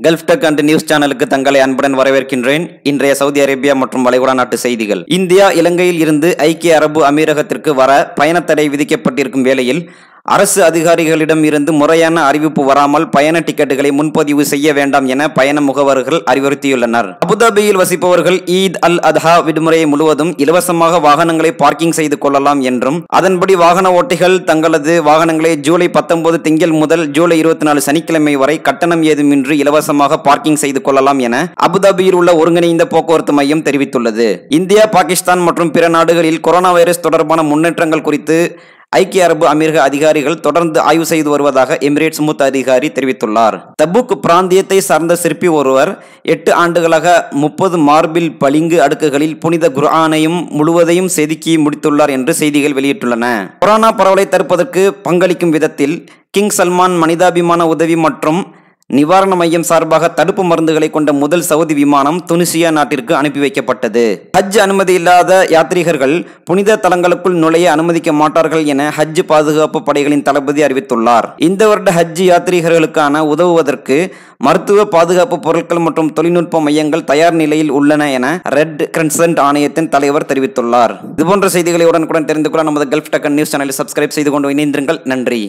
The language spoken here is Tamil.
Gulf Tech and News Channel Tangalai Anbudan Varaverkindrain, India, Saudi Arabia மற்றும் வளைகுடா நாட்டு செய்திகள். இந்தியா இலங்கையில் இருந்து ஐக்கிய அரபு அமீரகத்திற்கு வர பயணத் தடை விதிக்கப்பட்டிருக்கும் வேளையில் அரசு அதிகாரிகளிடம் இருந்து முறையான அறிவிப்பு வராமல் பயண டிக்கெட்டுகளை முன்பதிவு செய்ய வேண்டாம் என பயண முகவர்கள் அறிவுறுத்தியுள்ளனர். அபுதாபியில் வசிப்பவர்கள் ஈத் அல் அதஹா விடுமுறையை முழுவதும் இலவசமாக வாகனங்களை பார்க்கிங் செய்து கொள்ளலாம் என்றும் அதன்படி வாகன ஓட்டிகள் தங்களது வாகனங்களை ஜூலை 19 திங்கள் முதல் ஜூலை 24 சனிக்கிழமை வரை கட்டணம் ஏதுமின்றி இலவசமாக பார்க்கிங் செய்து கொள்ளலாம் என அபுதாபியில் உள்ள ஒருங்கிணைந்த போக்குவரத்து மையம் தெரிவித்துள்ளது. இந்தியா, பாகிஸ்தான் மற்றும் பிற நாடுகளில் கொரோனா வைரஸ் தொடர்பான முன்னேற்றங்கள் குறித்து ஐக்கிய அரபு அமீரக அதிகாரிகள் தொடர்ந்து ஆய்வு செய்து வருவதாக எமிரேட்ஸ் மூத்த அதிகாரி தெரிவித்துள்ளார். தபுக் பிராந்தியத்தை சார்ந்த சிற்பி ஒருவர் 8 ஆண்டுகளாக 30 மார்பில் பளிங்கு அடுக்குகளில் புனித குர்ஆனையும் முழுவதையும் செதுக்கி முடித்துள்ளார் என்று செய்திகள் வெளியிட்டுள்ளன. கொரோனா பரவலை தடுப்பதற்கு பங்களிக்கும் விதத்தில் கிங் சல்மான் மனிதாபிமான உதவி மற்றும் நிவாரண மையம் சார்பாக தடுப்பு மருந்துகளை கொண்ட முதல் சவுதி விமானம் துனிசியா நாட்டிற்கு அனுப்பி வைக்கப்பட்டது. ஹஜ் அனுமதி இல்லாத யாத்ரீகர்கள் புனித தலங்களுக்குள் நுழைய அனுமதிக்க மாட்டார்கள் என ஹஜ் பாதுகாப்பு படைகளின் தளபதி அறிவித்துள்ளார். இந்த வருட ஹஜ் யாத்ரீகர்களுக்கான உதவுவதற்கு மருத்துவ பாதுகாப்பு பொருட்கள் மற்றும் தொழில்நுட்ப மையங்கள் தயார் நிலையில் உள்ளன என ரெட் கிரசன்ட் ஆணையத்தின் தலைவர் தெரிவித்துள்ளார். இதுபோன்ற செய்திகளை உடனுக்குடன் தெரிந்து கொள்ள நமது Gulf Tech & News சேனலை சப்ஸ்கிரைப் செய்து கொண்டு இணைந்திருங்கள். நன்றி.